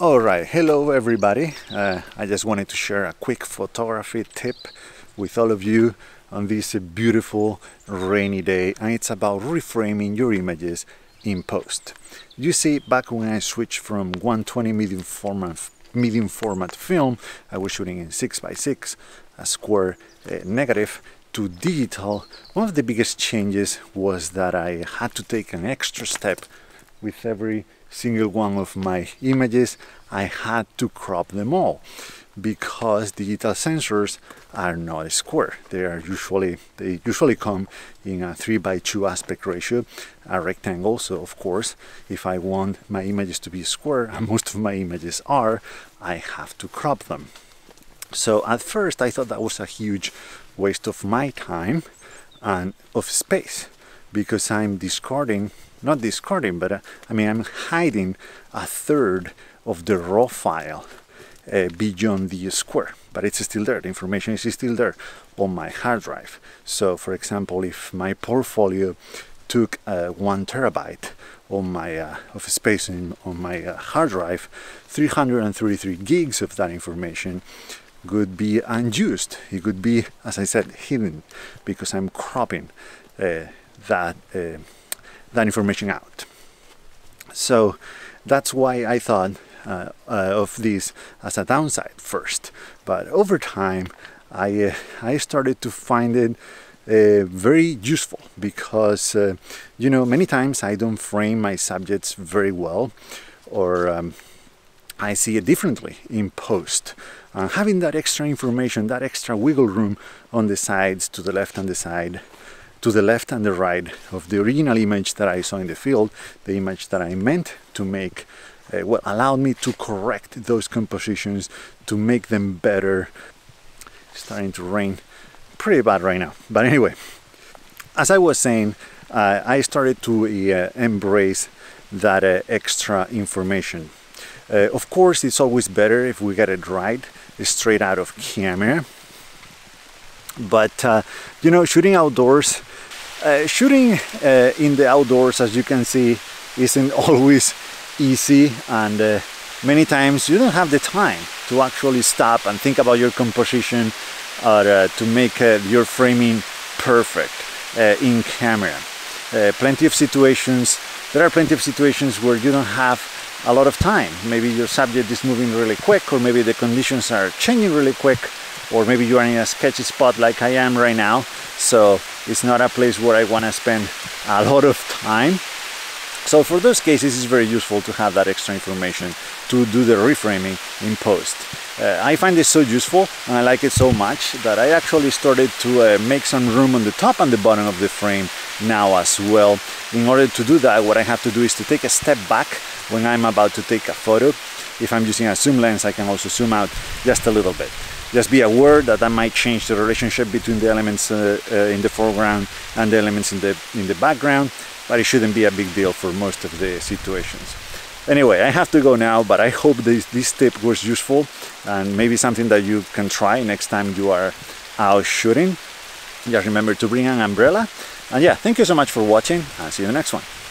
All right, hello everybody. I just wanted to share a quick photography tip with all of you on this beautiful rainy day, and it's about reframing your images in post. You see, back when I switched from 120 medium format film, I was shooting in 6x6, a square negative, to digital, one of the biggest changes was that I had to take an extra step with every single one of my images. I had to crop them all because digital sensors are not square. They usually come in a 3:2 aspect ratio, a rectangle. So of course, if I want my images to be square, and most of my images are, I have to crop them. So at first I thought that was a huge waste of my time and of space, because I'm I'm hiding a third of the raw file beyond the square, but it's still there. The information is still there on my hard drive. So for example, if my portfolio took 1 terabyte on my of space on my hard drive, 333 gigs of that information could be unused. It could be, as I said, hidden, because I'm cropping that information out. So that's why I thought of this as a downside first, but over time I started to find it very useful, because you know, many times I don't frame my subjects very well, or I see it differently in post. Having that extra information, that extra wiggle room on the sides, to the left and the side, to the left and the right of the original image that I saw in the field, the image that I meant to make, well, allowed me to correct those compositions to make them better. It's starting to rain pretty bad right now. But anyway, as I was saying, I started to embrace that extra information. Of course, it's always better if we get it right, straight out of camera. But you know, shooting outdoors, in the outdoors, as you can see, isn't always easy, and many times you don't have the time to actually stop and think about your composition, or to make your framing perfect in camera. There are plenty of situations where you don't have a lot of time. Maybe your subject is moving really quick, or maybe the conditions are changing really quick, or maybe you are in a sketchy spot like I am right now, so it's not a place where I want to spend a lot of time. So for those cases, it's very useful to have that extra information to do the reframing in post. I find this so useful, and I like it so much, that I actually started to make some room on the top and the bottom of the frame now as well. In order to do that, what I have to do is to take a step back when I'm about to take a photo. If I'm using a zoom lens, I can also zoom out just a little bit. Just be aware that that might change the relationship between the elements in the foreground and the elements in the background, but it shouldn't be a big deal for most of the situations. Anyway, I have to go now, but I hope this tip was useful, and maybe something that you can try next time you are out shooting. Just remember to bring an umbrella. And yeah, thank you so much for watching, and see you in the next one.